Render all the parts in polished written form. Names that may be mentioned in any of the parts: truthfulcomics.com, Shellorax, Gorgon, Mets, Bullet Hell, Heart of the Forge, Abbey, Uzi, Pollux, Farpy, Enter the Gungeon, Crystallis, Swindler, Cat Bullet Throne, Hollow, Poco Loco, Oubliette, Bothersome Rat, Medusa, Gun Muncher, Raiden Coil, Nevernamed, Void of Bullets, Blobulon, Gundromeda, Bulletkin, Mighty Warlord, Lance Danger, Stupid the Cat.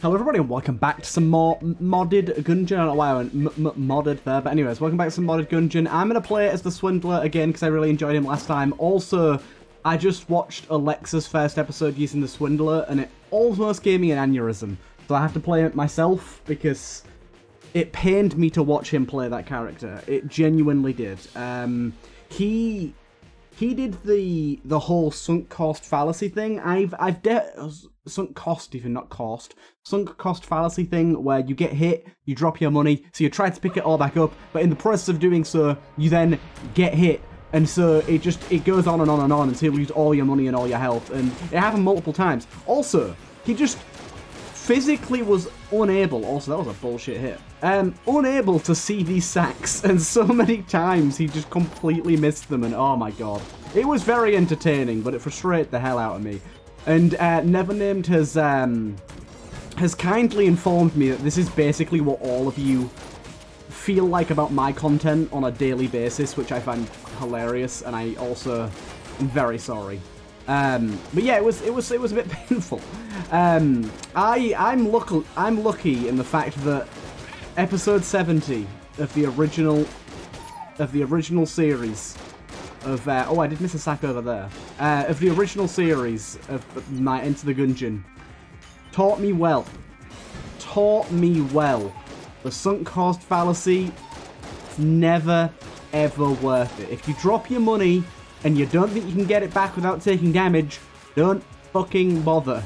Hello everybody and welcome back to some more modded Gungeon. I don't know why I went modded there, but anyways, welcome back to some modded Gungeon. I'm going to play as the Swindler again because I really enjoyed him last time. Also, I just watched Alexa's first episode using the Swindler and it almost gave me an aneurysm. So I have to play it myself because it pained me to watch him play that character. It genuinely did. He did the whole sunk cost fallacy thing. Sunk cost fallacy thing where you get hit, you drop your money, so you try to pick it all back up, but in the process of doing so, you then get hit, and so it goes on and on and on until you lose all your money and all your health, and it happened multiple times. Also, he just physically was unable, also that was a bullshit hit, unable to see these sacks, and so many times he just completely missed them, and oh my god. It was very entertaining, but it frustrated the hell out of me. And Nevernamed has kindly informed me that this is basically what all of you feel like about my content on a daily basis, which I find hilarious, and I also am very sorry. But yeah, it was a bit painful. I'm lucky in the fact that episode 70 of the original series of oh, I did miss a sack over there, of the original series of my Enter the Gungeon taught me well. The sunk cost fallacy, it's never ever worth it. If you drop your money and you don't think you can get it back without taking damage, don't fucking bother.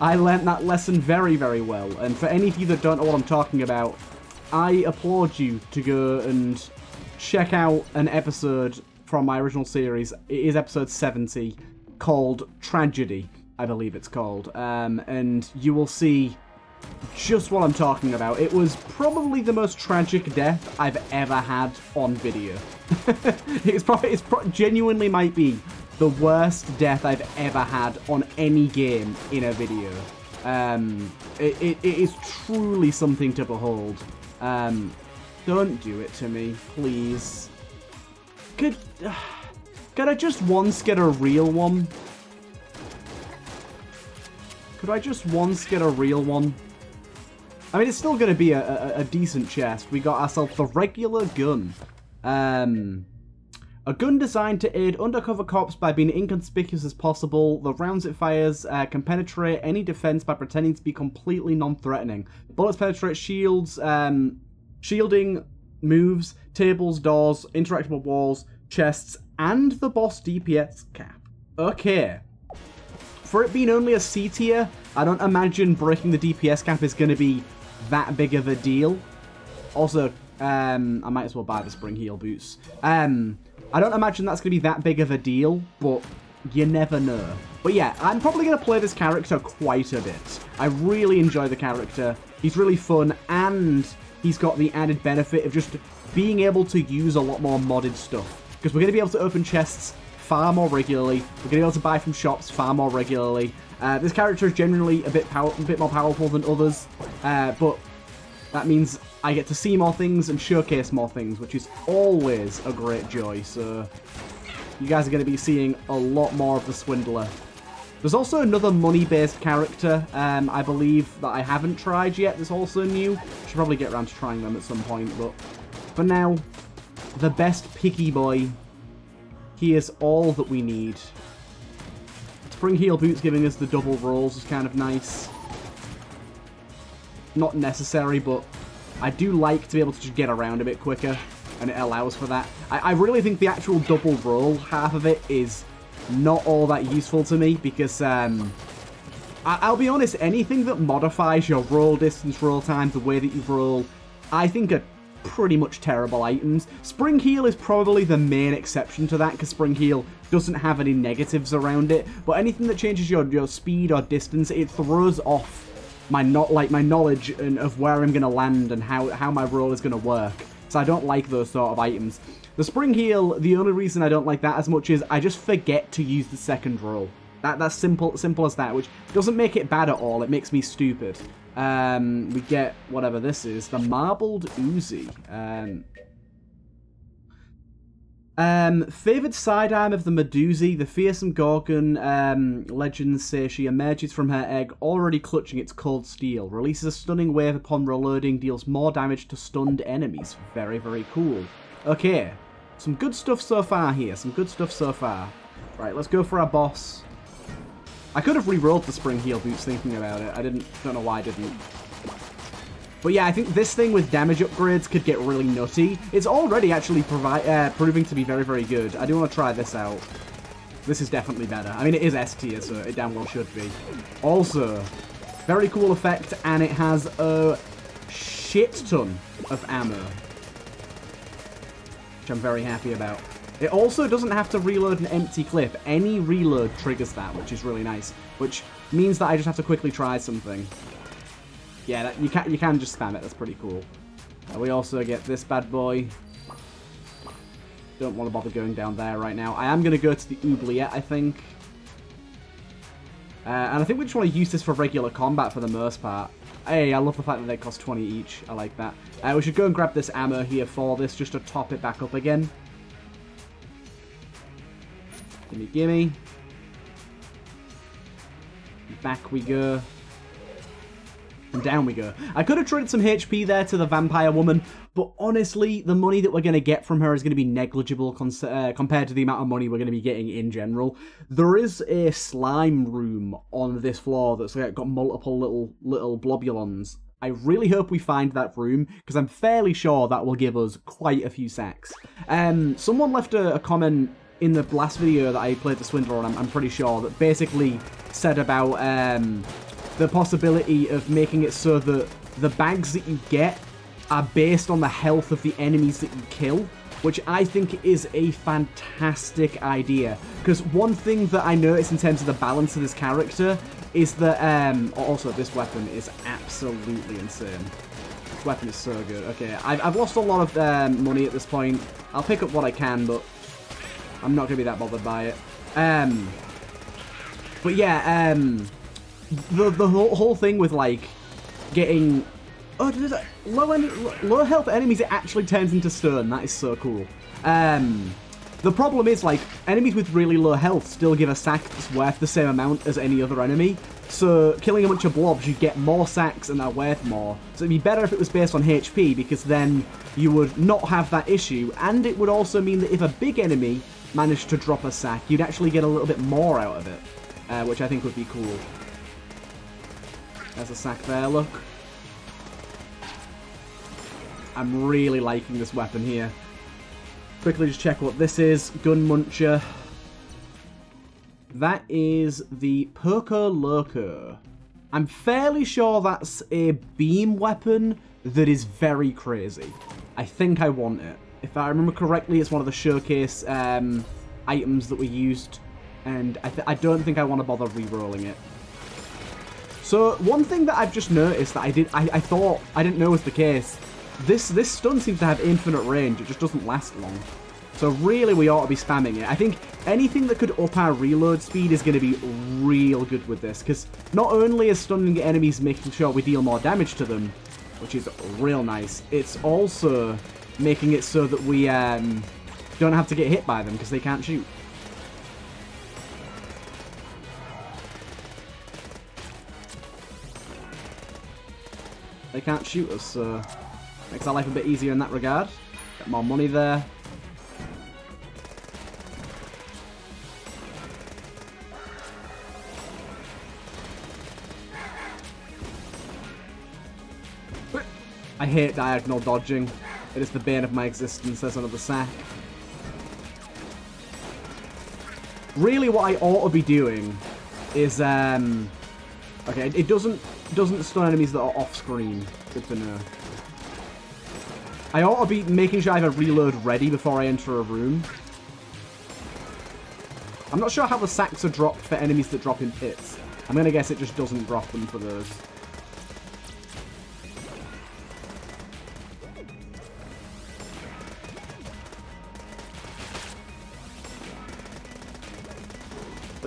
I learnt that lesson very, very well. And for any of you that don't know what I'm talking about, I applaud you to go and check out an episode from my original series. It is episode 70, called Tragedy, I believe it's called. And you will see just what I'm talking about. It was probably the most tragic death I've ever had on video. It's genuinely might be the worst death I've ever had on any game in a video. It is truly something to behold. Don't do it to me, please. Could I just once get a real one? Could I just once get a real one? I mean, it's still going to be a decent chest. We got ourselves the regular gun. A gun designed to aid undercover cops by being inconspicuous as possible. The rounds it fires can penetrate any defense by pretending to be completely non-threatening. Bullets penetrate shields, shielding moves, tables, doors, interactable walls, chests, and the boss DPS cap. Okay. For it being only a C tier, I don't imagine breaking the DPS cap is going to be that big of a deal. Also, I might as well buy the spring heel boots. I don't imagine that's going to be that big of a deal, but you never know. But yeah, I'm probably going to play this character quite a bit. I really enjoy the character. He's really fun, and he's got the added benefit of just being able to use a lot more modded stuff. Because we're going to be able to open chests far more regularly. We're going to be able to buy from shops far more regularly. This character is generally a bit more powerful than others, but that means I get to see more things and showcase more things, which is always a great joy. So you guys are going to be seeing a lot more of the Swindler. There's also another money-based character, I believe, that I haven't tried yet. That's also new. Should probably get around to trying them at some point, but for now, the best piggy boy. He is all that we need. Spring heel boots giving us the double rolls is kind of nice. Not necessary, but I do like to be able to just get around a bit quicker, and it allows for that. I really think the actual double roll, half of it, is not all that useful to me, because I'll be honest, anything that modifies your roll distance, roll time, the way that you roll, I think are pretty much terrible items. Spring heel is probably the main exception to that, because spring heel doesn't have any negatives around it, but anything that changes your speed or distance, it throws off my knowledge of where I'm going to land and how my roll is going to work. So I don't like those sort of items. The spring heel, the only reason I don't like that as much is I just forget to use the second roll. That's simple as that, which doesn't make it bad at all. It makes me stupid. We get whatever this is, the marbled Uzi. Favoured sidearm of the Medusa, the fearsome Gorgon, legends say she emerges from her egg already clutching its cold steel. Releases a stunning wave upon reloading, deals more damage to stunned enemies. Very, very cool. Okay, some good stuff so far here, some good stuff so far. Right, let's go for our boss. I could have re-rolled the spring heal boots thinking about it. Don't know why I didn't. But yeah, I think this thing with damage upgrades could get really nutty. It's already actually proving to be very, very good. I do want to try this out. This is definitely better. I mean, it is S tier, so it damn well should be. Also, very cool effect, and it has a shit ton of ammo, which I'm very happy about. It also doesn't have to reload an empty clip. Any reload triggers that, which is really nice, which means that I just have to quickly try something. Yeah, that, you can just spam it. That's pretty cool. We also get this bad boy. Don't want to bother going down there right now. I am going to go to the oubliette, I think. And I think we just want to use this for regular combat for the most part. Hey, I love the fact that they cost 20 each. I like that. We should go and grab this ammo here for this just to top it back up again. Gimme, gimme. Back we go. And down we go. I could have traded some HP there to the vampire woman, but honestly, the money that we're going to get from her is going to be negligible compared to the amount of money we're going to be getting in general. There is a slime room on this floor that's got multiple little blobulons. I really hope we find that room, because I'm fairly sure that will give us quite a few sacks. Someone left a comment in the last video that I played the Swindler on, I'm pretty sure, that basically said about the possibility of making it so that the bags that you get are based on the health of the enemies that you kill, which I think is a fantastic idea. Because one thing that I noticed in terms of the balance of this character is that, also this weapon is absolutely insane. This weapon is so good. Okay, I've lost a lot of money at this point. I'll pick up what I can, but I'm not going to be that bothered by it. But yeah, The whole thing with, like, getting... Oh, low health enemies, it actually turns into stone. That is so cool. The problem is, like, enemies with really low health still give a sack that's worth the same amount as any other enemy. So, killing a bunch of blobs, you get more sacks and they're worth more. So it'd be better if it was based on HP, because then you would not have that issue. And it would also mean that if a big enemy managed to drop a sack, you'd actually get a little bit more out of it, which I think would be cool. There's a sack there, look. I'm really liking this weapon here. Quickly just check what this is. Gun Muncher. That is the Poco Loco. I'm fairly sure that's a beam weapon that is very crazy. I think I want it. If I remember correctly, it's one of the showcase items that we used. And I don't think I want to bother re-rolling it. So one thing that I've just noticed that I didn't know was the case, this stun seems to have infinite range. It just doesn't last long. So really we ought to be spamming it. I think anything that could up our reload speed is going to be real good with this, because not only is stunning enemies making sure we deal more damage to them, which is real nice, it's also making it so that we don't have to get hit by them because they can't shoot. They can't shoot us, so makes our life a bit easier in that regard. Get more money there. I hate diagonal dodging. It is the bane of my existence. There's another sack. Really what I ought to be doing is... Okay, it doesn't stun enemies that are off screen. Good to know. I ought to be making sure I have a reload ready before I enter a room. I'm not sure how the sacks are dropped for enemies that drop in pits. I'm going to guess it just doesn't drop them for those.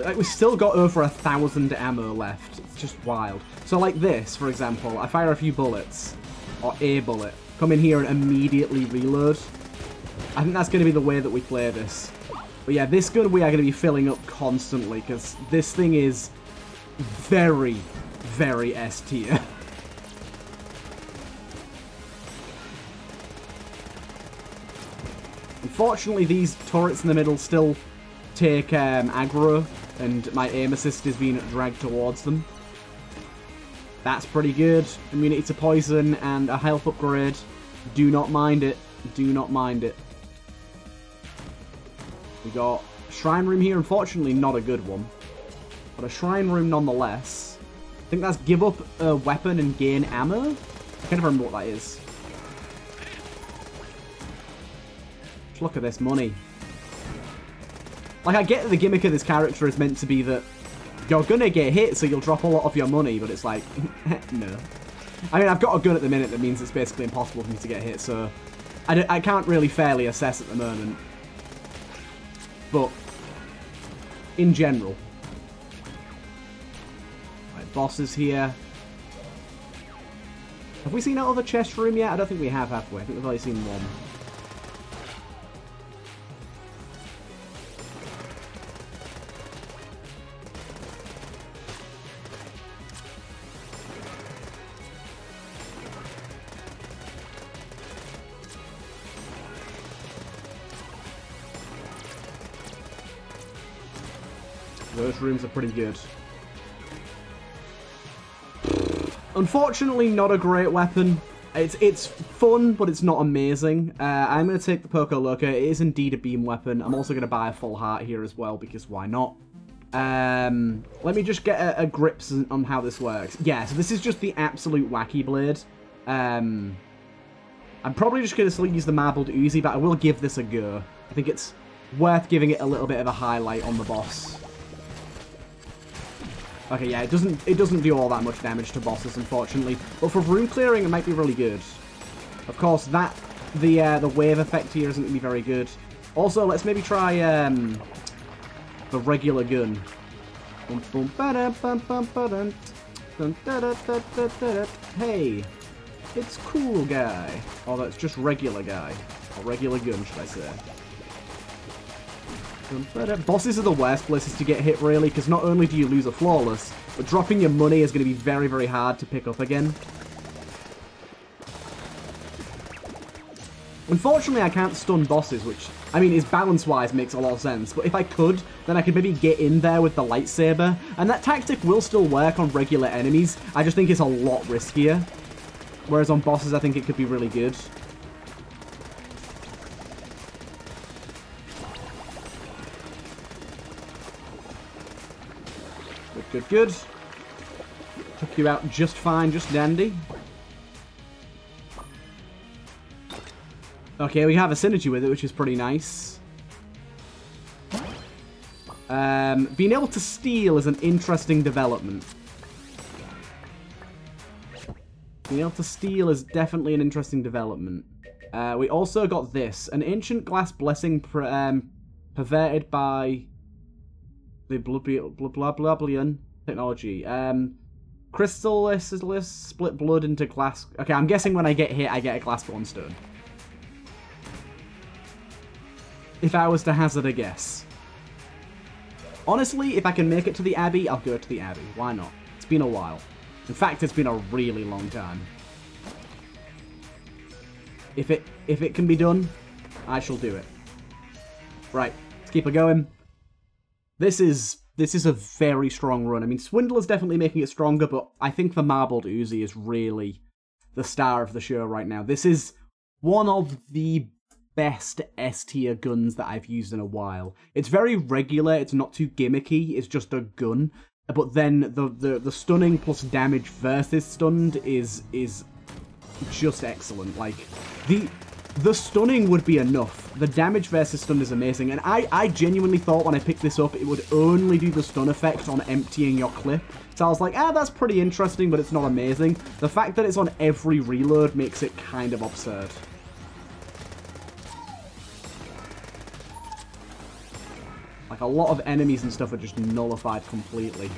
Like, we've still got over 1,000 ammo left. It's just wild. So like this, for example, I fire a few bullets, or a bullet, come in here and immediately reload. I think that's going to be the way that we play this. But yeah, this gun we are going to be filling up constantly, because this thing is very, very S tier. Unfortunately, these turrets in the middle still take aggro, and my aim assist is being dragged towards them. That's pretty good. Immunity to poison and a health upgrade. Do not mind it. Do not mind it. We got a shrine room here. Unfortunately, not a good one. But a shrine room nonetheless. I think that's give up a weapon and gain ammo. I can't remember what that is. Just look at this money. Like, I get the gimmick of this character is meant to be that you're going to get hit, so you'll drop a lot of your money, but it's like, no. I mean, I've got a gun at the minute that means it's basically impossible for me to get hit, so I can't really fairly assess at the moment. But, in general. Right, bosses here. Have we seen that other chest room yet? I don't think we have we? I think we've only seen one. Those rooms are pretty good. Unfortunately, not a great weapon. It's fun, but it's not amazing. I'm going to take the Poco Loco. It is indeed a beam weapon. I'm also going to buy a full heart here as well, because why not? Let me just get a grip on how this works. Yeah, so this is just the absolute wacky blade. I'm probably just going to still use the marbled Uzi, but I will give this a go. I think it's worth giving it a little bit of a highlight on the boss. Okay, yeah, it doesn't do all that much damage to bosses, unfortunately. But for room clearing, it might be really good. Of course, the wave effect here isn't going to be very good. Also, let's maybe try the regular gun. Hey, it's cool guy. Although it's just regular guy. Or regular gun, should I say. Bosses are the worst places to get hit, really, because not only do you lose a flawless, but dropping your money is going to be very, very hard to pick up again. Unfortunately, I can't stun bosses, which, I mean, is balance-wise makes a lot of sense, but if I could, then I could maybe get in there with the lightsaber, and that tactic will still work on regular enemies. I just think it's a lot riskier, whereas on bosses, I think it could be really good. Good, good. Took you out just fine, just dandy. Okay, we have a synergy with it, which is pretty nice. Being able to steal is an interesting development. Being able to steal is definitely an interesting development. We also got this. An ancient glass blessing perverted by... the blablablian technology. Crystallis split blood into glass. Okay, I'm guessing when I get hit, I get a glass blonstone. If I was to hazard a guess. Honestly, if I can make it to the Abbey, I'll go to the Abbey. Why not? It's been a while. In fact, it's been a really long time. If it can be done, I shall do it. Right, let's keep it going. This is a very strong run. I mean, Swindler's definitely making it stronger, but I think the Marbled Uzi is really the star of the show right now. This is one of the best S-tier guns that I've used in a while. It's very regular, it's not too gimmicky, it's just a gun. But then the stunning plus damage versus stunned is just excellent. Like, the stunning would be enough. The damage versus stun is amazing. And I genuinely thought when I picked this up, it would only do the stun effect on emptying your clip. So I was like, ah, that's pretty interesting, but it's not amazing. The fact that it's on every reload makes it kind of absurd. Like, a lot of enemies and stuff are just nullified completely.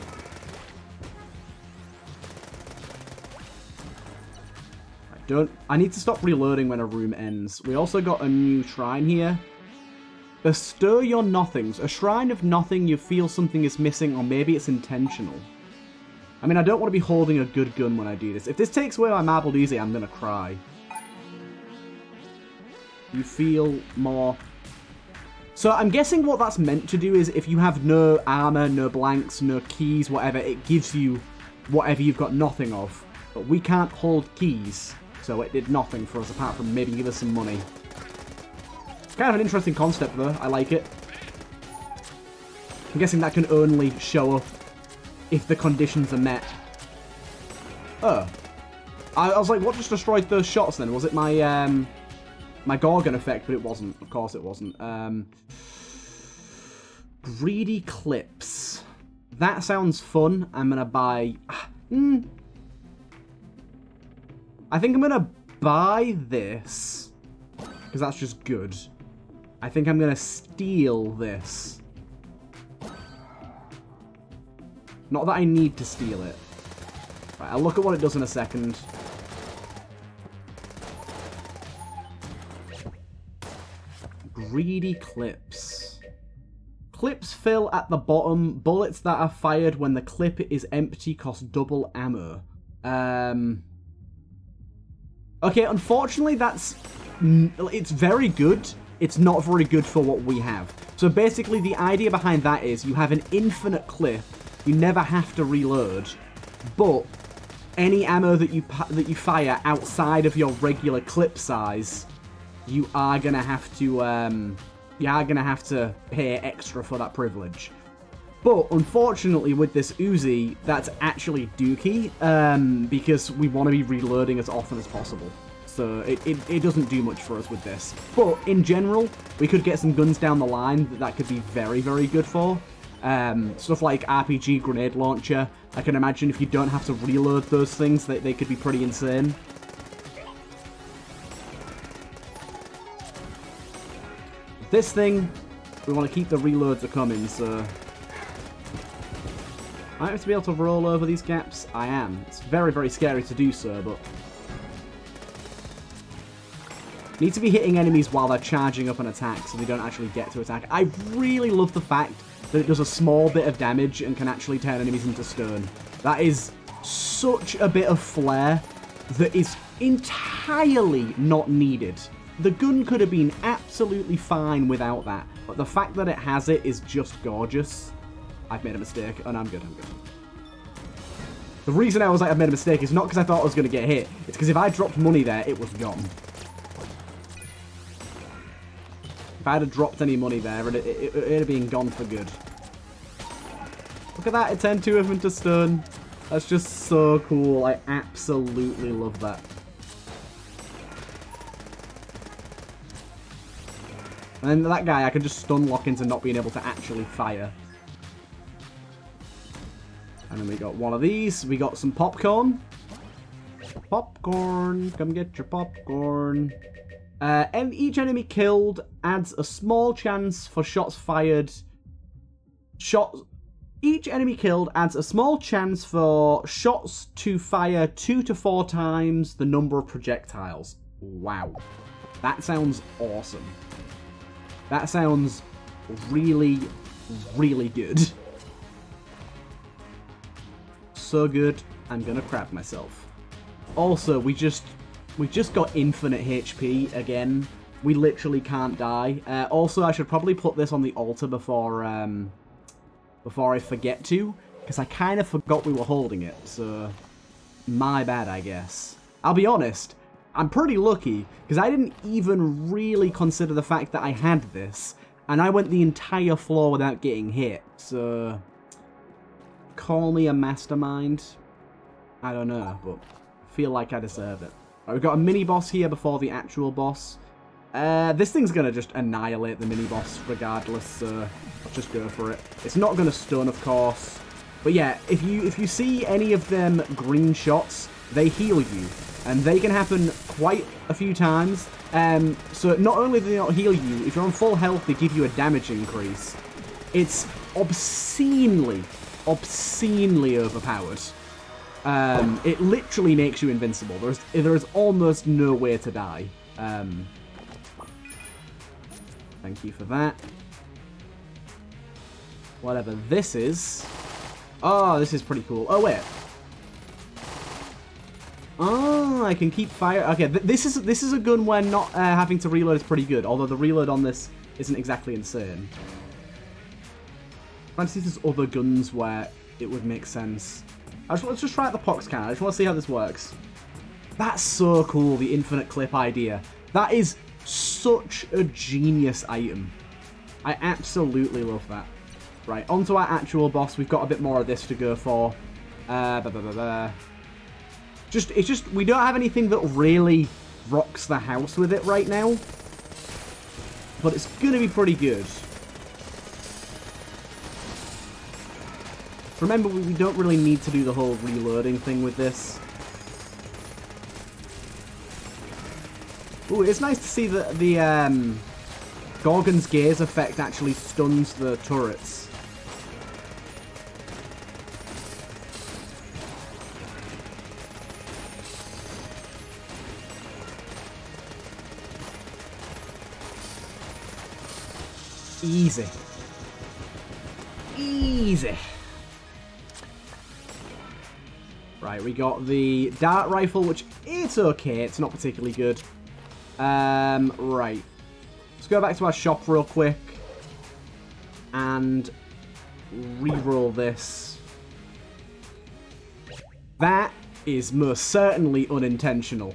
I need to stop reloading when a room ends. We also got a new shrine here. Bestir your nothings. A shrine of nothing, you feel something is missing, or maybe it's intentional. I mean, I don't want to be holding a good gun when I do this. If this takes away my marbled easy, I'm going to cry. You feel more... So I'm guessing what that's meant to do is if you have no armor, no blanks, no keys, whatever, it gives you whatever you've got nothing of. But we can't hold keys, so it did nothing for us apart from maybe give us some money. It's kind of an interesting concept though, I like it. I'm guessing that can only show up if the conditions are met. Oh. I was like, what just destroyed those shots then? Was it my my Gorgon effect? But it wasn't. Of course it wasn't. Greedy Clips. That sounds fun. I'm going to buy... I think I'm going to buy this. Because that's just good. I think I'm going to steal this. Not that I need to steal it. Right, I'll look at what it does in a second. Greedy Clips. Clips fill at the bottom. Bullets that are fired when the clip is empty cost double ammo. Okay, unfortunately that's... It's very good. It's not very good for what we have. So basically the idea behind that is you have an infinite clip. You never have to reload, but any ammo that you fire outside of your regular clip size, you are gonna have to pay extra for that privilege. But unfortunately, with this Uzi, that's actually dookie because we want to be reloading as often as possible. So it doesn't do much for us with this. But in general, we could get some guns down the line that could be very, very good for. Stuff like RPG grenade launcher. I can imagine if you don't have to reload those things, they could be pretty insane. This thing, we want to keep the reloads coming, so... I have to be able to roll over these gaps. I am. It's very, very scary to do so, but... Need to be hitting enemies while they're charging up an attack so they don't actually get to attack. I really love the fact that it does a small bit of damage and can actually turn enemies into stone. That is such a bit of flair that is entirely not needed. The gun could have been absolutely fine without that, but the fact that it has it is just gorgeous. I've made a mistake, and I'm good. The reason I was like, I've made a mistake is not because I thought I was going to get hit. It's because if I dropped money there, it was gone. If I had dropped any money there, it'd have been gone for good. Look at that, it turned two of them into stone. That's just so cool. I absolutely love that. And then that guy, I can just stun lock into not being able to actually fire. And then we got one of these. We got some popcorn. Popcorn. Come get your popcorn. And each enemy killed adds a small chance for shots fired. Each enemy killed adds a small chance for shots to fire 2 to 4 times the number of projectiles. Wow. That sounds awesome. That sounds really, really good. So good, I'm gonna crap myself. Also, we just got infinite HP again. We literally can't die. Also, I should probably put this on the altar before before I forget to, because I kind of forgot we were holding it, so my bad, I guess. I'll be honest, I'm pretty lucky, because I didn't even really consider the fact that I had this, and I went the entire floor without getting hit, so call me a mastermind. I don't know, but I feel like I deserve it. We've got a mini-boss here before the actual boss. This thing's going to just annihilate the mini-boss regardless, so I'll just go for it. It's not going to stun, of course. But yeah, if you see any of them green shots, they heal you. And they can happen quite a few times. So not only do they not heal you, if you're on full health, they give you a damage increase. It's obscenely overpowered. It literally makes you invincible. There is almost no way to die. Thank you for that. Whatever this is. Oh, this is pretty cool. Oh, wait. Oh, I can keep fire. Okay, this is a gun where not having to reload is pretty good, although the reload on this isn't exactly insane. I'm trying to see if there's other guns where it would make sense. Let's just try out the pox cannon. I just want to see how this works. That's so cool, the infinite clip idea. That is such a genius item. I absolutely love that. Right, onto our actual boss. We've got a bit more of this to go for. We don't have anything that really rocks the house with it right now. But it's going to be pretty good. Remember, we don't really need to do the whole reloading thing with this. Ooh, it's nice to see that the Gorgon's gaze effect actually stuns the turrets. Easy. Easy. Right, we got the dart rifle, which it's okay. It's not particularly good. Right. Let's go back to our shop real quick. And re-roll this. That is most certainly unintentional.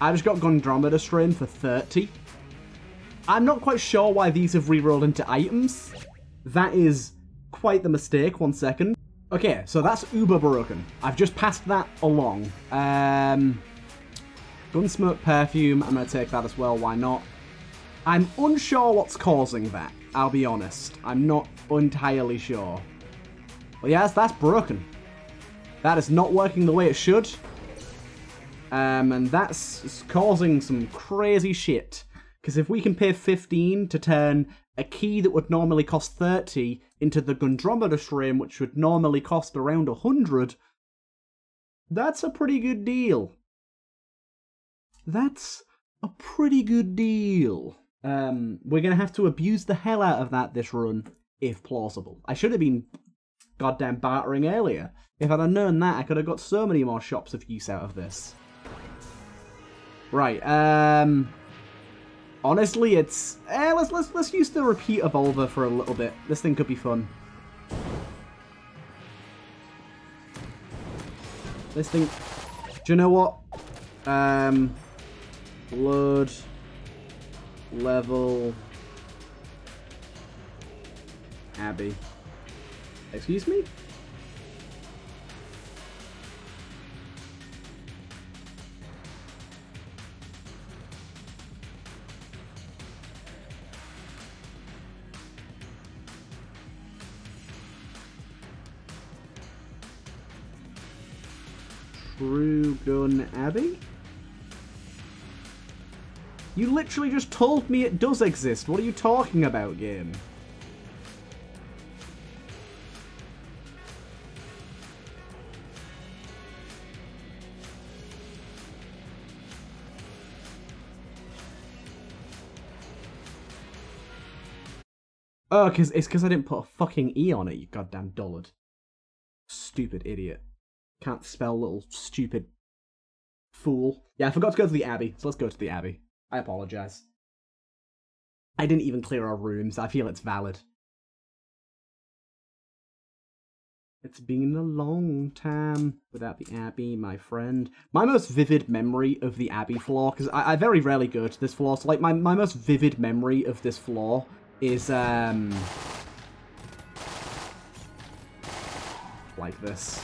I just got Gundromeda strain for 30. I'm not quite sure why these have re-rolled into items. That is quite the mistake. 1 second. Okay, so that's uber broken. I've just passed that along. Gunsmoke perfume. I'm going to take that as well. Why not? I'm unsure what's causing that. I'll be honest. I'm not entirely sure. Well, yes, that's broken. That is not working the way it should. And that's causing some crazy shit. Because if we can pay 15 to turn a key that would normally cost 30 into the Gundromeda frame, which would normally cost around 100, that's a pretty good deal. That's a pretty good deal. We're going to have to abuse the hell out of that this run, if plausible. I should have been goddamn bartering earlier. If I'd have known that, I could have got so many more shops of use out of this. Right, honestly, it's... let's use the repeat evolver for a little bit. This thing could be fun. This thing... Do you know what? Load. Level. Abbey. Excuse me? Gun Abbey? You literally just told me it does exist. What are you talking about, game? Oh, it's because I didn't put a fucking E on it, you goddamn dullard. Stupid idiot. Can't spell, little stupid fool. Yeah, I forgot to go to the Abbey, so let's go to the Abbey. I apologize. I didn't even clear our rooms. I feel it's valid. It's been a long time without the Abbey, my friend. My most vivid memory of the Abbey floor, because I very rarely go to this floor, so like my most vivid memory of this floor is like this.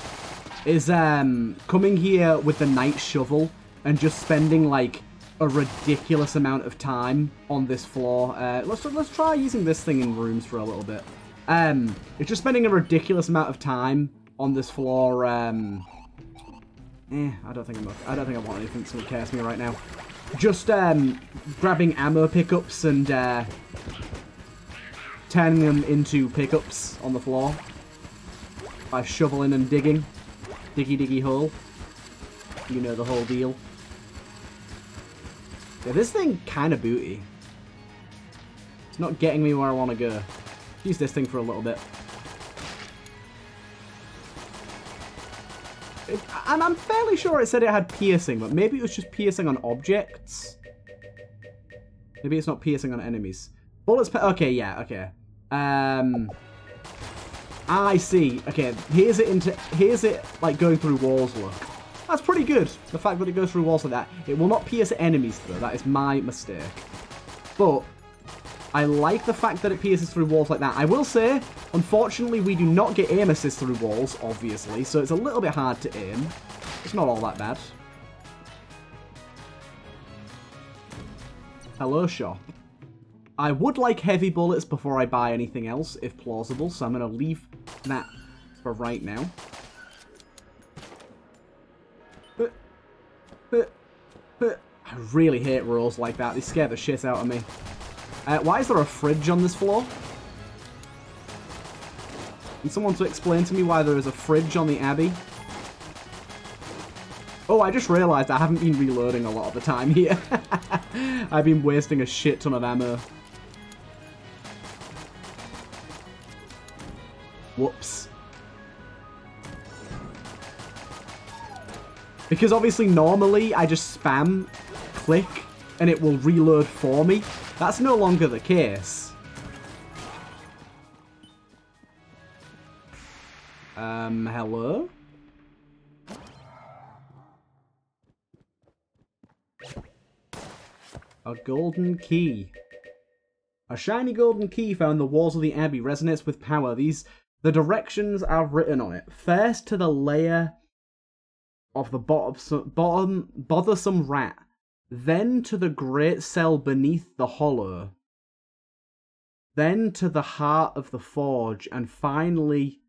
Coming here with the night shovel and just spending like a ridiculous amount of time on this floor. Let's try using this thing in rooms for a little bit. It's just spending a ridiculous amount of time on this floor. I don't think I want anything to curse me right now. Just grabbing ammo pickups and turning them into pickups on the floor. by shoveling and digging. Diggy diggy hole. You know the whole deal. Yeah, this thing kind of booty. It's not getting me where I want to go. Use this thing for a little bit. And I'm fairly sure it said it had piercing, but maybe it was just piercing on objects. Maybe it's not piercing on enemies. Bullets, okay, yeah, okay. I see. Okay, here's it like going through walls. Look, that's pretty good. The fact that it goes through walls like that, it will not pierce enemies though. That is my mistake. But I like the fact that it pierces through walls like that. I will say, unfortunately, we do not get aim assist through walls, obviously, so it's a little bit hard to aim. It's not all that bad. Hello, shop. I would like heavy bullets before I buy anything else, if plausible, so I'm going to leave that for right now. I really hate rolls like that. They scare the shit out of me. Why is there a fridge on this floor? Can someone to explain to me why there is a fridge on the Abbey? Oh, I just realised I haven't been reloading a lot of the time here. I've been wasting a shit ton of ammo. Whoops. Because obviously normally I just spam click and it will reload for me. That's no longer the case. Hello? A golden key. A shiny golden key found in the walls of the Abbey resonates with power. The directions are written on it. First to the lair of the Bothersome Rat. Then to the great cell beneath the Hollow. Then to the Heart of the Forge. And finally,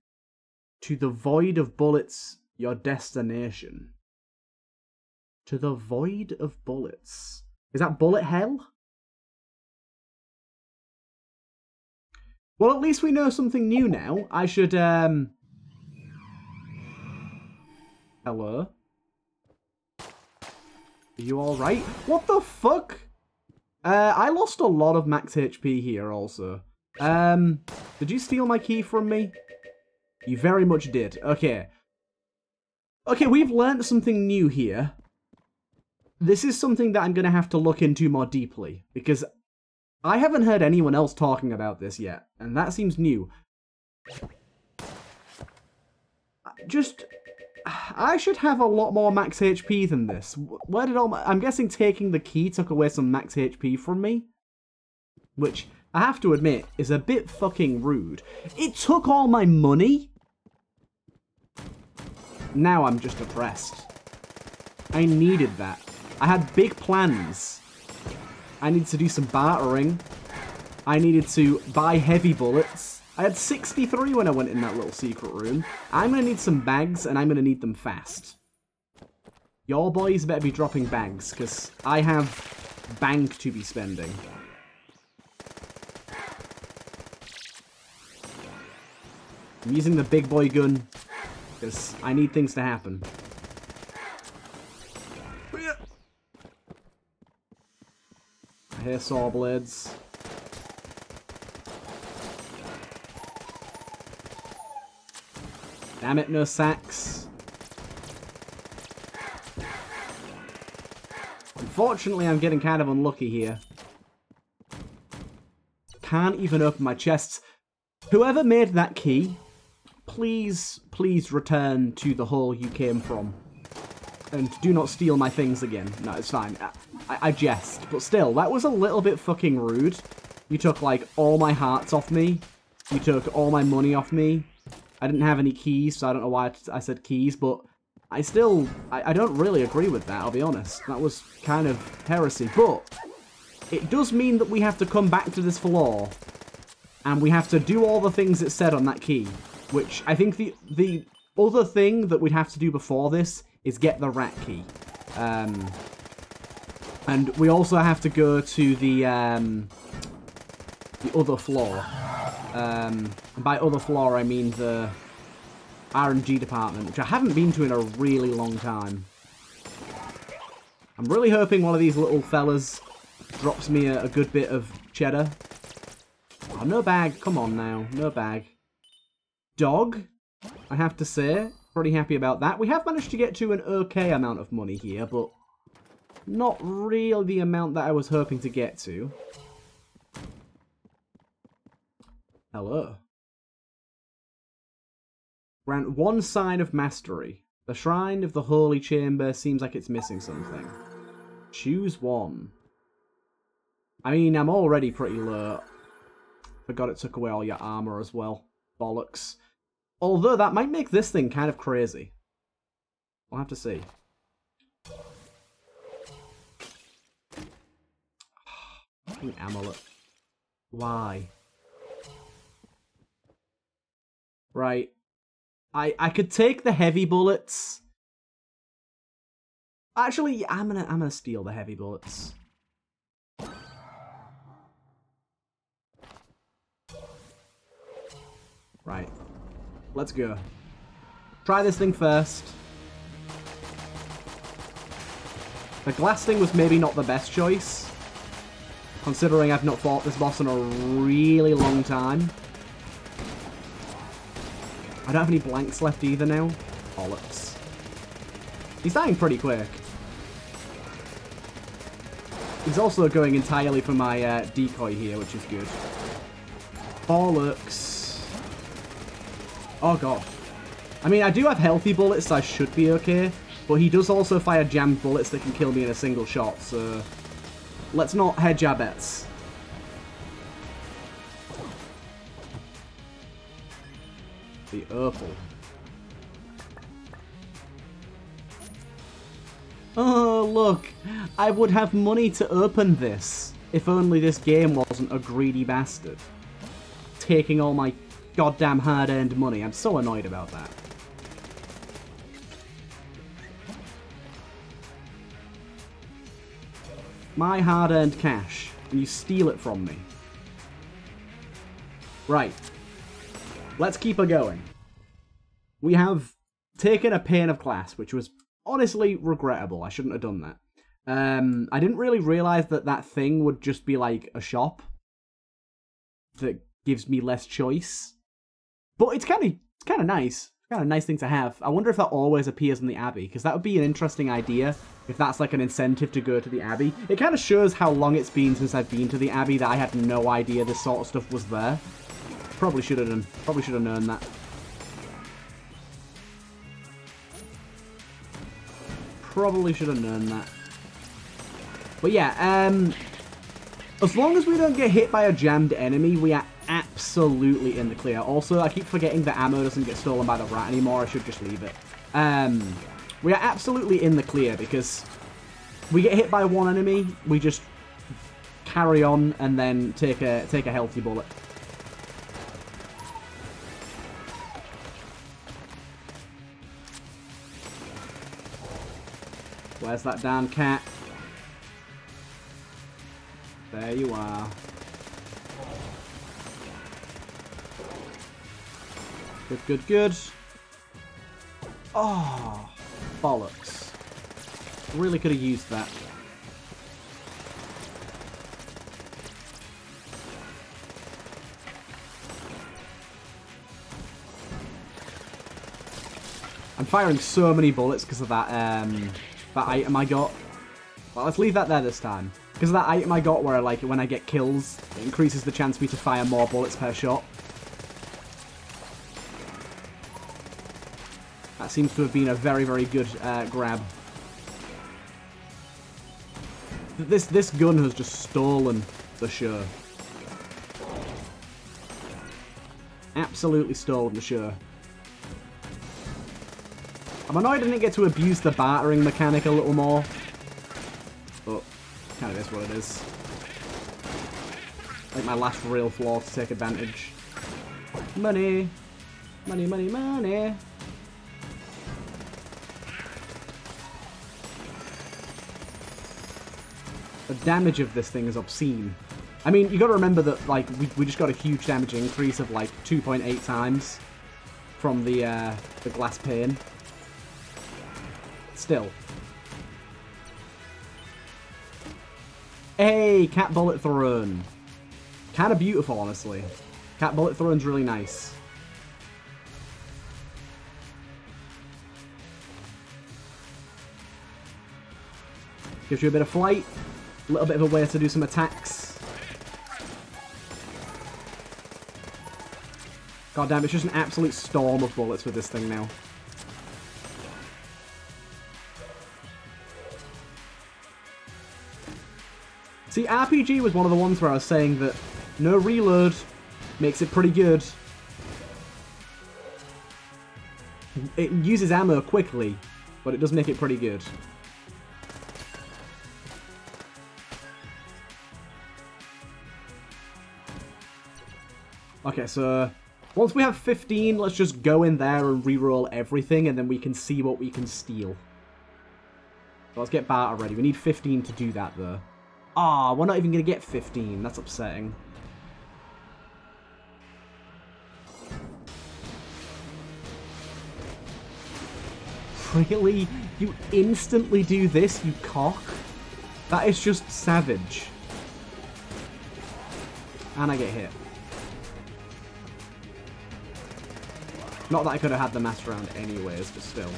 to the Void of Bullets, your destination. To the Void of Bullets. Is that Bullet Hell? Well, at least we know something new now. I should, Hello? Are you alright? What the fuck? I lost a lot of max HP here also. Did you steal my key from me? You very much did. Okay. Okay, we've learned something new here. This is something that I'm going to have to look into more deeply, because I haven't heard anyone else talking about this yet, and that seems new. I should have a lot more max HP than this. Where did all my... I'm guessing taking the key took away some max HP from me. Which, I have to admit, is a bit fucking rude. It took all my money? Now I'm just depressed. I needed that. I had big plans. I needed to do some bartering. I needed to buy heavy bullets. I had 63 when I went in that little secret room. I'm going to need some bags, and I'm going to need them fast. Your boys better be dropping bags, because I have bank to be spending. I'm using the big boy gun, because I need things to happen. I hear saw blades. Damn it, no sacks. Unfortunately, I'm getting kind of unlucky here. Can't even open my chests. Whoever made that key, please, please return to the hole you came from. And do not steal my things again. No, it's fine. I jest. But still, that was a little bit fucking rude. You took, like, all my hearts off me. You took all my money off me. I didn't have any keys, so I don't know why I said keys, but I still... I don't really agree with that, I'll be honest. That was kind of heresy, but it does mean that we have to come back to this floor, and we have to do all the things it said on that key, which I think the other thing that we'd have to do before this is get the rat key. And we also have to go to the other floor. And by other floor, I mean the RNG department, which I haven't been to in a really long time. I'm really hoping one of these little fellas drops me a good bit of cheddar. Oh, no bag. Come on now. No bag. Dog, I have to say. Pretty happy about that. We have managed to get to an okay amount of money here, but not really the amount that I was hoping to get to. Hello. Grant one sign of mastery. The Shrine of the Holy Chamber seems like it's missing something. Choose one. I mean, I'm already pretty low. Forgot it took away all your armor as well. Bollocks. Although that might make this thing kind of crazy. We'll have to see. Fucking amulet. Why? Right. I could take the heavy bullets. Actually, I'm gonna steal the heavy bullets. Right. Let's go. Try this thing first. The glass thing was maybe not the best choice, considering I've not fought this boss in a really long time. I don't have any blanks left either now. Pollux. He's dying pretty quick. He's also going entirely for my decoy here, which is good. Pollux. Oh god. I mean, I do have healthy bullets, so I should be okay. But he does also fire jammed bullets that can kill me in a single shot, so... let's not hedge our bets. The Urpal. Oh, look! I would have money to open this, if only this game wasn't a greedy bastard. Taking all my... goddamn hard-earned money. I'm so annoyed about that. My hard-earned cash, and you steal it from me. Right. Let's keep her going. We have taken a pane of glass, which was honestly regrettable. I shouldn't have done that. I didn't really realize that that thing would just be like a shop that gives me less choice. But it's kind of nice. It's kind of a nice thing to have. I wonder if that always appears in the Abbey, because that would be an interesting idea if that's like an incentive to go to the Abbey. It kind of shows how long it's been since I've been to the Abbey that I had no idea this sort of stuff was there. Probably should have known that. But yeah, as long as we don't get hit by a jammed enemy, we are absolutely in the clear. Also, I keep forgetting that ammo doesn't get stolen by the rat anymore. I should just leave it. We are absolutely in the clear because we get hit by one enemy, we just carry on and then take a healthy bullet. Where's that damn cat? There you are. Good. Oh, bollocks. Really could have used that. I'm firing so many bullets because of that, that item I got. Well, let's leave that there this time. Because of that item I got where, like, when I get kills, it increases the chance for me to fire more bullets per shot. That seems to have been a very, very good grab. This gun has just stolen the show. Absolutely stolen the show. I'm annoyed I didn't get to abuse the bartering mechanic a little more. But, kind of is what it is. Like my last real flaw to take advantage. Money. Money. The damage of this thing is obscene. I mean, you got to remember that, like, we just got a huge damage increase of, like, 2.8 times. from the glass pane. Still. Hey, Cat Bullet Throne. Kind of beautiful, honestly. Cat Bullet Throne's really nice. Gives you a bit of flight, a little bit of a way to do some attacks. God damn, it's just an absolute storm of bullets with this thing now. See, RPG was one of the ones where I was saying that no reload makes it pretty good. It uses ammo quickly, but it does make it pretty good. Okay, so once we have 15, let's just go in there and reroll everything, and then we can see what we can steal. So let's get Bart already. We need 15 to do that, though. Ah, we're not even going to get 15. That's upsetting. Really? You instantly do this, you cock? That is just savage. And I get hit. Not that I could have had the master round anyways, but still.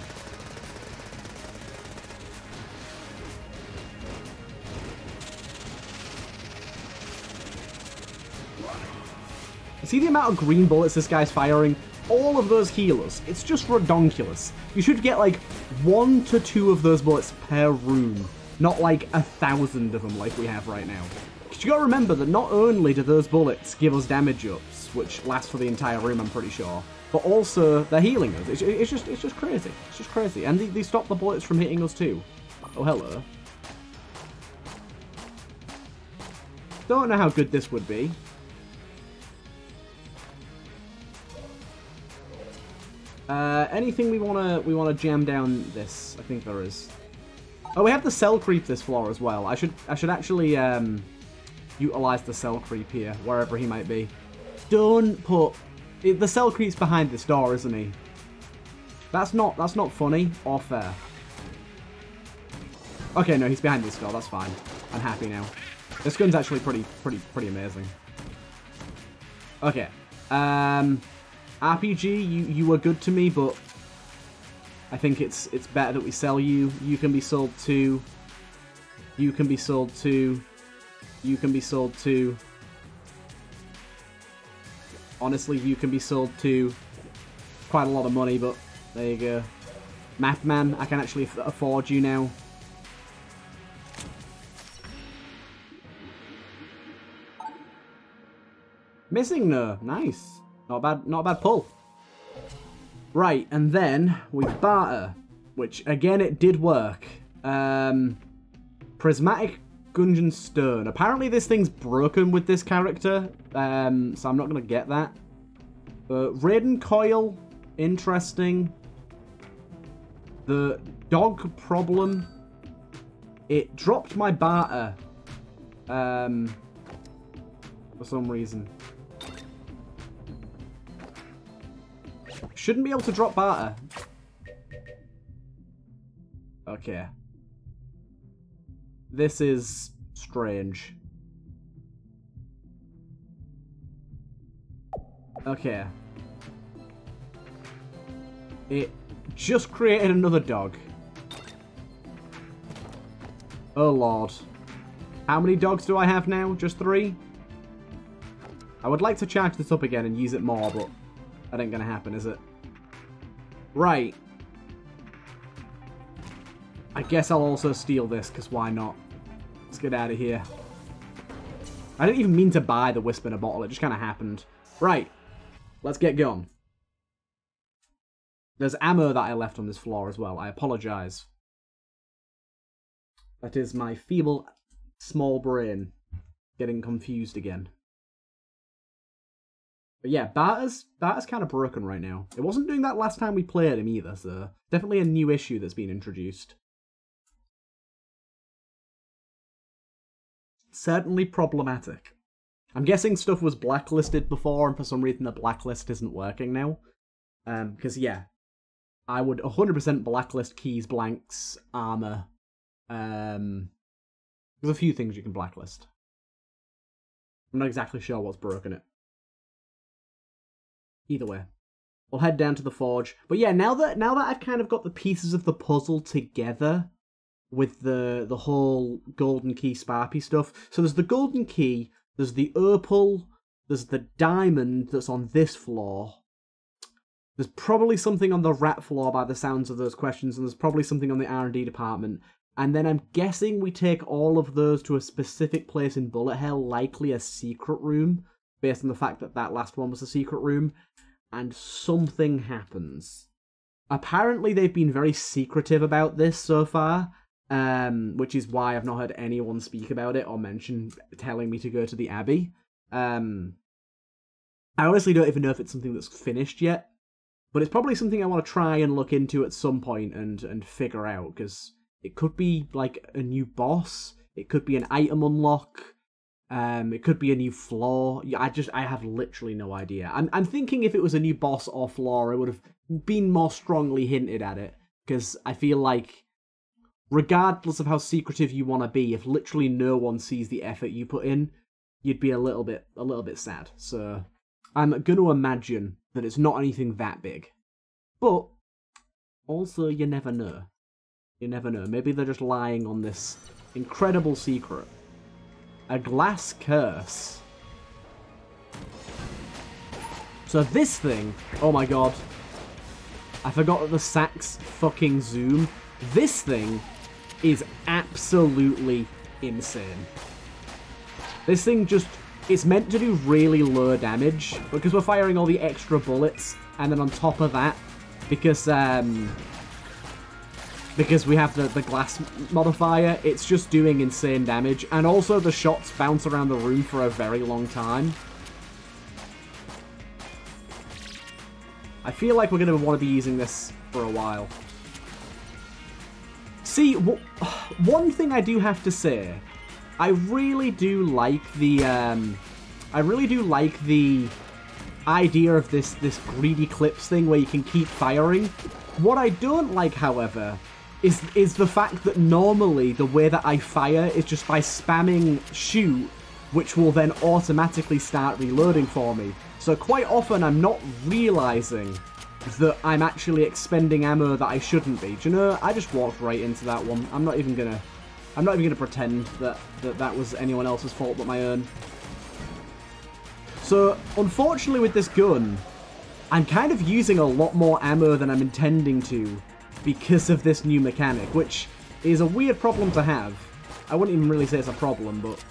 See the amount of green bullets this guy's firing? All of those healers. It's just redonkulous. You should get like 1 to 2 of those bullets per room. Not like 1,000 of them like we have right now. Because you gotta remember that not only do those bullets give us damage ups, which lasts for the entire room, I'm pretty sure, but also they're healing us. It's just crazy. It's just crazy. And they stop the bullets from hitting us too. Oh, hello. Don't know how good this would be. Anything we wanna jam down this? I think there is. Oh, we have the cell creep this floor as well. I should actually utilize the cell creep here, wherever he might be. Don't put. The cell creep's behind this door, isn't he? That's not funny or fair. Okay, no, he's behind this door. That's fine. I'm happy now. This gun's actually pretty amazing. Okay. RPG, you were good to me, but I think it's better that we sell you. You can be sold to. You can be sold to. You can be sold to. Honestly, you can be sold to quite a lot of money, but there you go. Map man, I can actually afford you now. Missing no, nice. Not a bad pull. Right, and then we barter, which again it did work. Prismatic Gungeon Stone. Apparently this thing's broken with this character, so I'm not gonna get that. Raiden Coil, interesting. The dog problem. It dropped my barter for some reason. Shouldn't be able to drop barter. Okay. This is strange. Okay. It just created another dog. Oh lord. How many dogs do I have now? Just 3? I would like to charge this up again and use it more, but that ain't gonna happen, is it? Right. I guess I'll also steal this, because why not? Let's get out of here. I didn't even mean to buy the Wisp in a bottle, it just kind of happened. Right. Let's get going. There's ammo that I left on this floor as well, I apologize. That is my feeble, small brain getting confused again. But yeah, Barter's kind of broken right now. It wasn't doing that last time we played him either, so definitely a new issue that's been introduced. Certainly problematic. I'm guessing stuff was blacklisted before, and for some reason the blacklist isn't working now. Because, yeah, I would 100% blacklist keys, blanks, armor. There's a few things you can blacklist. I'm not exactly sure what's broken it. Either way, we'll head down to the forge. But yeah, now that I've kind of got the pieces of the puzzle together with the whole golden key Farpy stuff. So there's the golden key, there's the opal, there's the diamond that's on this floor. There's probably something on the rat floor by the sounds of those questions, and there's probably something on the R&D department. And then I'm guessing we take all of those to a specific place in Bullet Hell, likely a secret room, based on the fact that that last one was a secret room, and something happens. Apparently they've been very secretive about this so far, which is why I've not heard anyone speak about it or mention telling me to go to the Abbey. I honestly don't even know if it's something that's finished yet, but it's probably something I want to try and look into at some point and figure out, because it could be like a new boss, it could be an item unlock, it could be a new floor. I have literally no idea. I'm thinking if it was a new boss or floor, I would have been more strongly hinted at it, because I feel like regardless of how secretive you want to be, if literally no one sees the effort you put in, you'd be a little bit sad. So I'm gonna imagine that it's not anything that big, but also you never know. You never know. Maybe they're just lying on this incredible secret. A glass curse. So this thing... Oh my god. I forgot that the sacks fucking zoom. This thing is absolutely insane. This thing just... It's meant to do really low damage, because we're firing all the extra bullets, and then on top of that, because we have the glass modifier, it's just doing insane damage. And also the shots bounce around the room for a very long time. I feel like we're going to want to be using this for a while. See, one thing I do have to say, I really do like the, idea of this greedy clips thing where you can keep firing. What I don't like, however, is the fact that normally the way that I fire is just by spamming shoot, which will then automatically start reloading for me. So quite often I'm not realizing that I'm actually expending ammo that I shouldn't be. Do you know, I just walked right into that one. I'm not even gonna pretend that was anyone else's fault but my own. So unfortunately with this gun, I'm kind of using a lot more ammo than I'm intending to, because of this new mechanic, which is a weird problem to have. I wouldn't even really say it's a problem, but...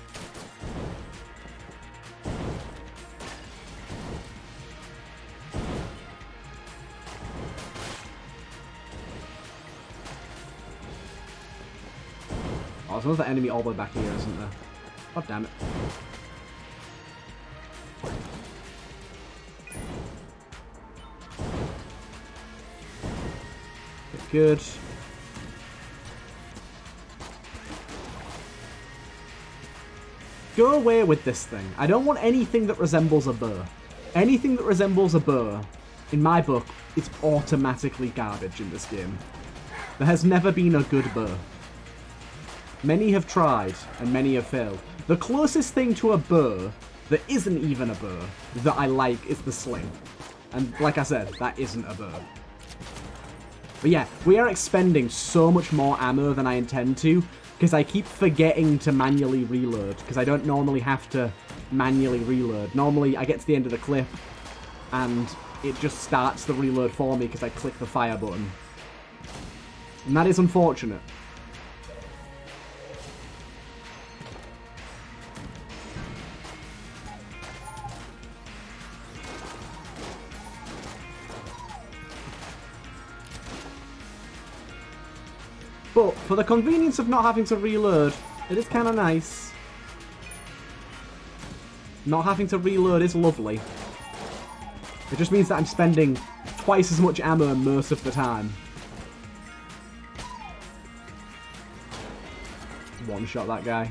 Oh, there's another enemy all the way back here, isn't there? God damn it. Good. Go away with this thing. I don't want anything that resembles a bow. Anything that resembles a bow, in my book, it's automatically garbage in this game. There has never been a good bow. Many have tried, and many have failed. The closest thing to a bow that isn't even a bow that I like is the sling. And like I said, that isn't a bow. But yeah, we are expending so much more ammo than I intend to, because I keep forgetting to manually reload, because I don't normally have to manually reload. Normally, I get to the end of the clip, and it just starts the reload for me because I click the fire button. And that is unfortunate. But for the convenience of not having to reload, it is kind of nice. Not having to reload is lovely. It just means that I'm spending twice as much ammo most of the time. One shot that guy.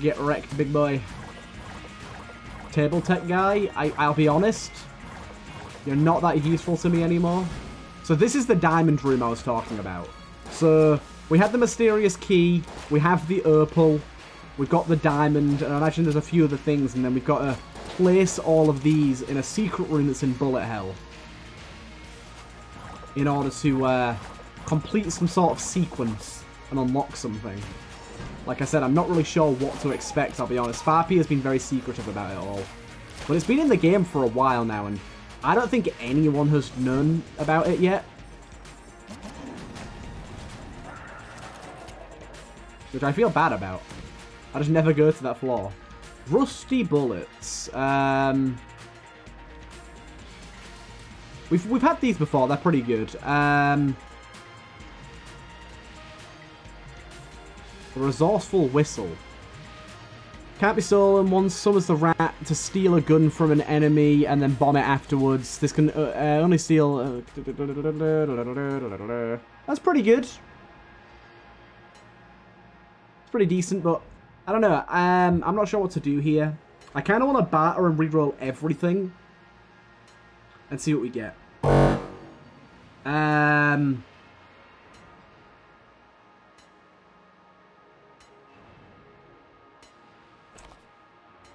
Get wrecked, big boy. Table tech guy, I'll be honest. They're not that useful to me anymore. So this is the diamond room I was talking about. So we had the mysterious key, we have the opal, we've got the diamond, and I imagine there's a few other things, and then we've got to place all of these in a secret room that's in Bullet Hell in order to complete some sort of sequence and unlock something. Like I said, I'm not really sure what to expect, I'll be honest. Farpy has been very secretive about it all. But it's been in the game for a while now, and I don't think anyone has known about it yet. Which I feel bad about. I just never go to that floor. Rusty bullets. We've had these before. They're pretty good. Resourceful whistle. Can't be stolen. One summons the rat to steal a gun from an enemy and then bomb it afterwards. This can only steal... That's pretty good. It's pretty decent, but... I don't know. I'm not sure what to do here. I kind of want to batter and reroll everything. And see what we get.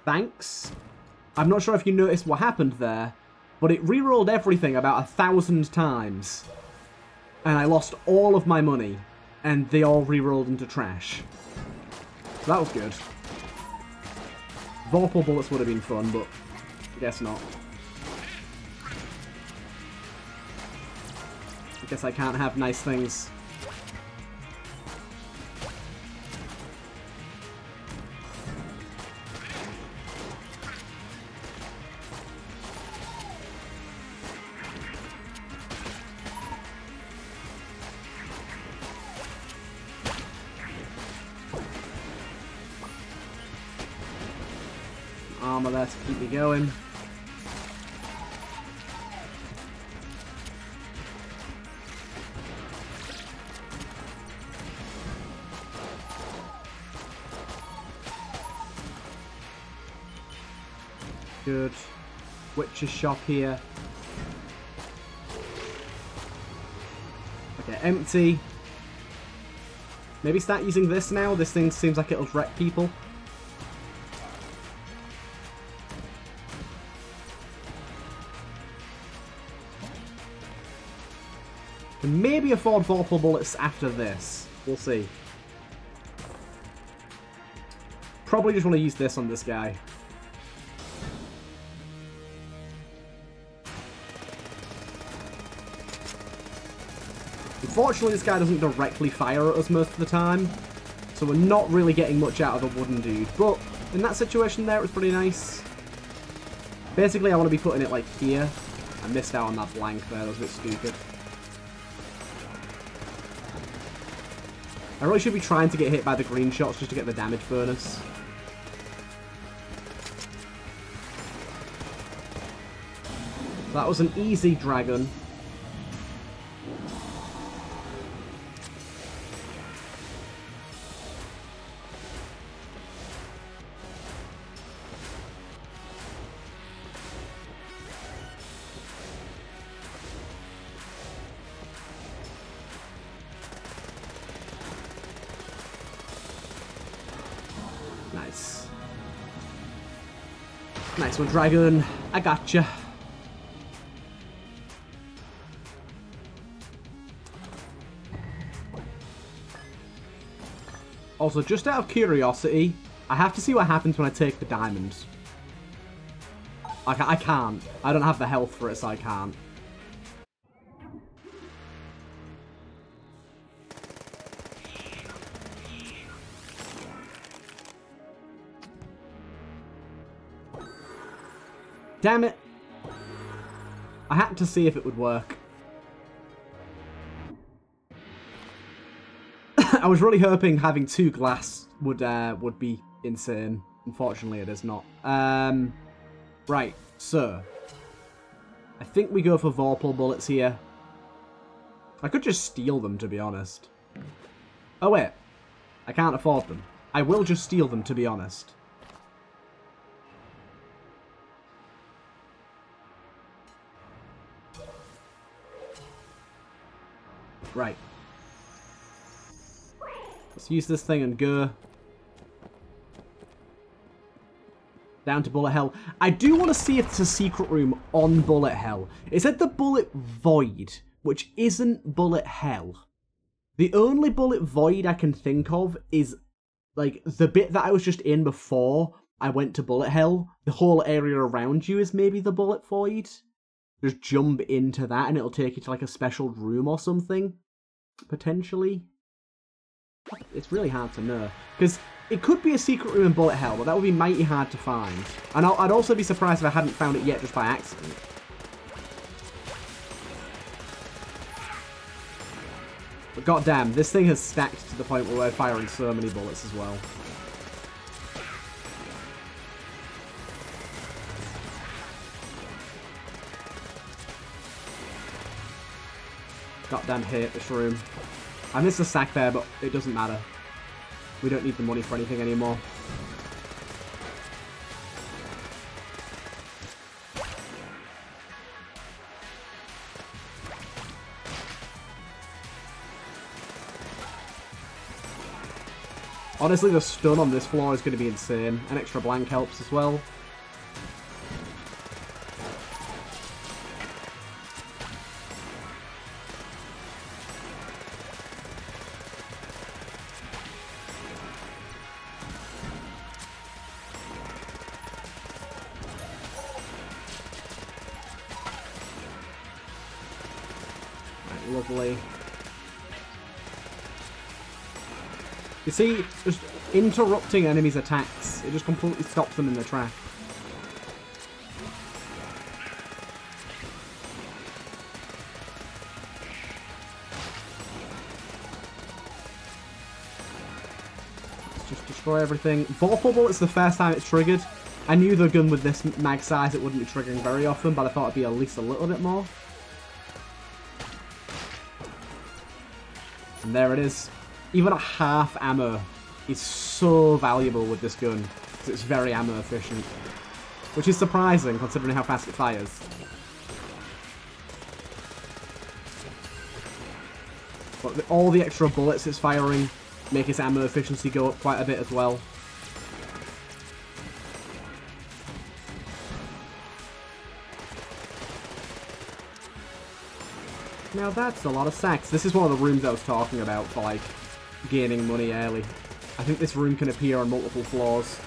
Thanks. I'm not sure if you noticed what happened there, but it rerolled everything about 1,000 times. And I lost all of my money. And they all rerolled into trash. So that was good. Vorpal bullets would have been fun, but I guess not. I guess I can't have nice things. Armor there to keep me going. Good. Witch's shop here. Okay, empty. Maybe start using this now. This thing seems like it'll wreck people. Can maybe afford Vorpal bullets after this. We'll see. Probably just want to use this on this guy. Unfortunately, this guy doesn't directly fire at us most of the time, so we're not really getting much out of the wooden dude, but in that situation there, it's pretty nice. Basically, I want to be putting it, like, here. I missed out on that blank there. That was a bit stupid. I really should be trying to get hit by the green shots just to get the damage bonus. That was an easy dragon. Nice one, dragon. I gotcha. Also, just out of curiosity, I have to see what happens when I take the diamonds. I can't. I don't have the health for it, so I can't. Damn it! I had to see if it would work. I was really hoping having two glass would be insane. Unfortunately, it is not. Right, so I think we go for Vorpal bullets here. I could just steal them, to be honest. Oh wait, I can't afford them. I will just steal them, to be honest. Right. Let's use this thing and go down to Bullet Hell. I do want to see if there's a secret room on Bullet Hell. It said the Bullet Void, which isn't Bullet Hell. The only Bullet Void I can think of is, like, the bit that I was just in before I went to Bullet Hell. The whole area around you is maybe the Bullet Void. Just jump into that and it'll take you to, like, a special room or something. Potentially. It's really hard to know. Because it could be a secret room in Bullet Hell, but that would be mighty hard to find. And I'd also be surprised if I hadn't found it yet just by accident. But goddamn, this thing has stacked to the point where we're firing so many bullets as well. Goddamn hate this room. I missed a sack there, but it doesn't matter. We don't need the money for anything anymore. Honestly, the stun on this floor is going to be insane. An extra blank helps as well. Lovely. You see, just interrupting enemies' attacks. It just completely stops them in their track. Let's just destroy everything. Vorpal Bullet's the first time it's triggered. I knew the gun with this mag size it wouldn't be triggering very often, but I thought it'd be at least a little bit more. And there it is. Even a half ammo is so valuable with this gun, because it's very ammo efficient. Which is surprising, considering how fast it fires. But all the extra bullets it's firing make its ammo efficiency go up quite a bit as well. Now that's a lot of sacks. This is one of the rooms I was talking about for, like, gaining money early. I think this room can appear on multiple floors.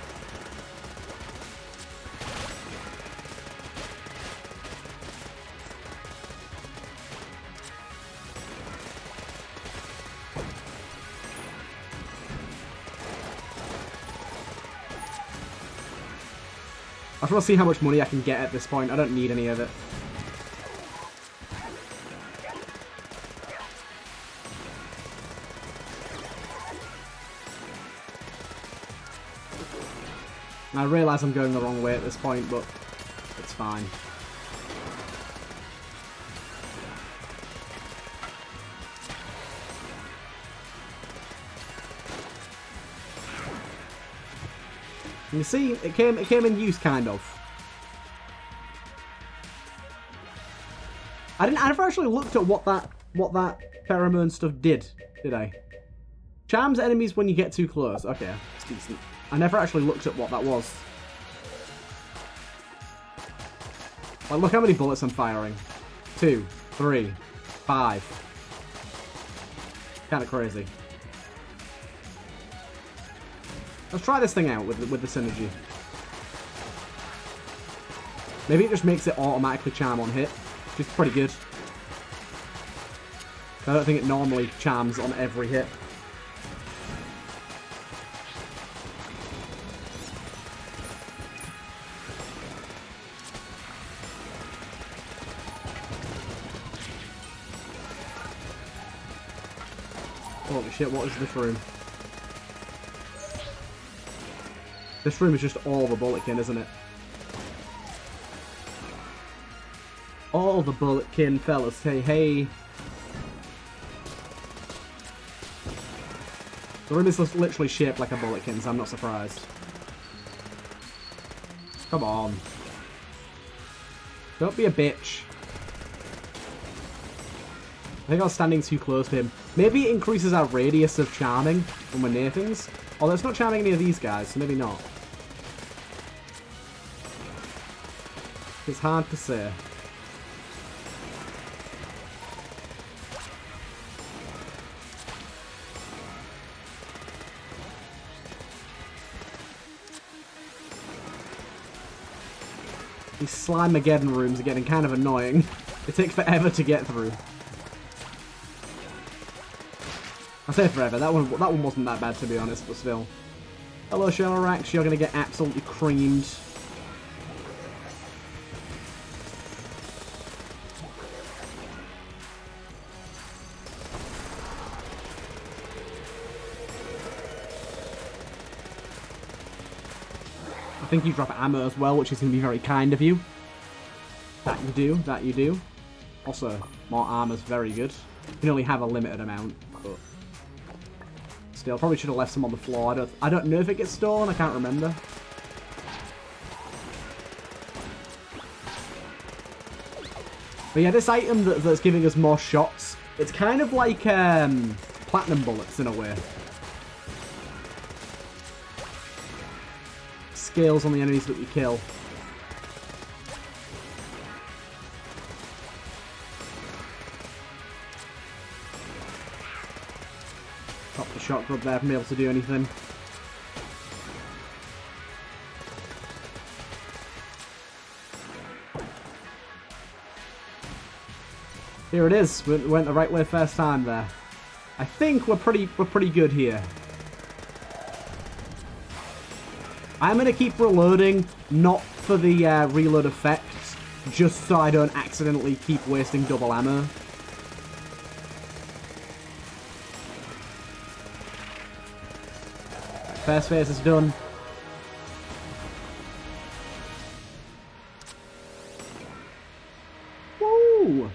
I just want to see how much money I can get at this point. I don't need any of it. I realise I'm going the wrong way at this point, but it's fine. And you see, it came in use, kind of. I never actually looked at what that pheromone stuff did I? Charms enemies when you get too close. Okay, it's decent. I never actually looked at what that was. Like, look how many bullets I'm firing. 2, 3, 5. Kind of crazy. Let's try this thing out with the synergy. Maybe it just makes it automatically charm on hit, which is pretty good. I don't think it normally charms on every hit. Holy shit, what is this room? This room is just all the bulletkin, isn't it? All the bulletkin, fellas. Hey, hey. The room is literally shaped like a bulletkin, so I'm not surprised. Come on. Don't be a bitch. think I was standing too close to him. Maybe it increases our radius of charming when we're near things. Although it's not charming any of these guys, so maybe not. It's hard to say. These Slime-ageddon rooms are getting kind of annoying. They take forever to get through. I say forever, that one wasn't that bad to be honest, but still. Hello Shellorax, you're going to get absolutely creamed. I think you drop ammo as well, which is going to be very kind of you. That you do, that you do. Also, more armor's very good. You can only have a limited amount, but still, probably should have left some on the floor. I don't know if it gets stolen, I can't remember. But yeah, this item that's giving us more shots, it's kind of like platinum bullets in a way. Scales on the enemies that we kill. Stop the shotgun there from being able to do anything. Here it is. We went the right way first time there. I think we're pretty good here. I'm going to keep reloading, not for the reload effect, just so I don't accidentally keep wasting double ammo. First phase is done. Woo!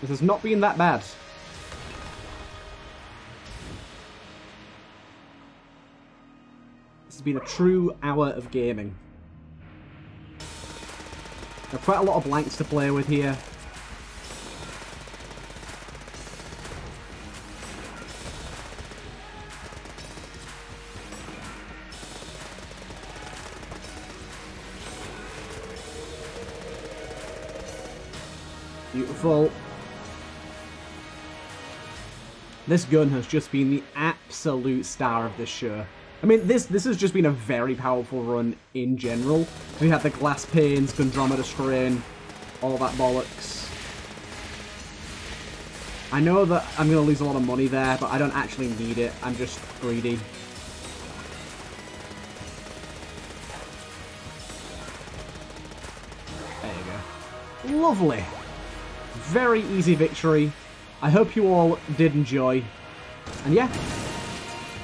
This has not been that bad. Been a true hour of gaming. There are quite a lot of blanks to play with here. Beautiful. This gun has just been the absolute star of this show. I mean, this has just been a very powerful run in general. We had the glass panes, Gundromeda strain, all that bollocks. I know that I'm going to lose a lot of money there, but I don't actually need it. I'm just greedy. There you go. Lovely. Very easy victory. I hope you all did enjoy. And yeah.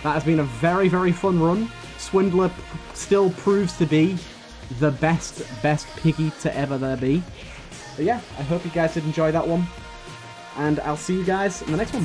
That has been a very, very fun run. Swindler still proves to be the best piggy to ever there be. But yeah, I hope you guys did enjoy that one. And I'll see you guys in the next one.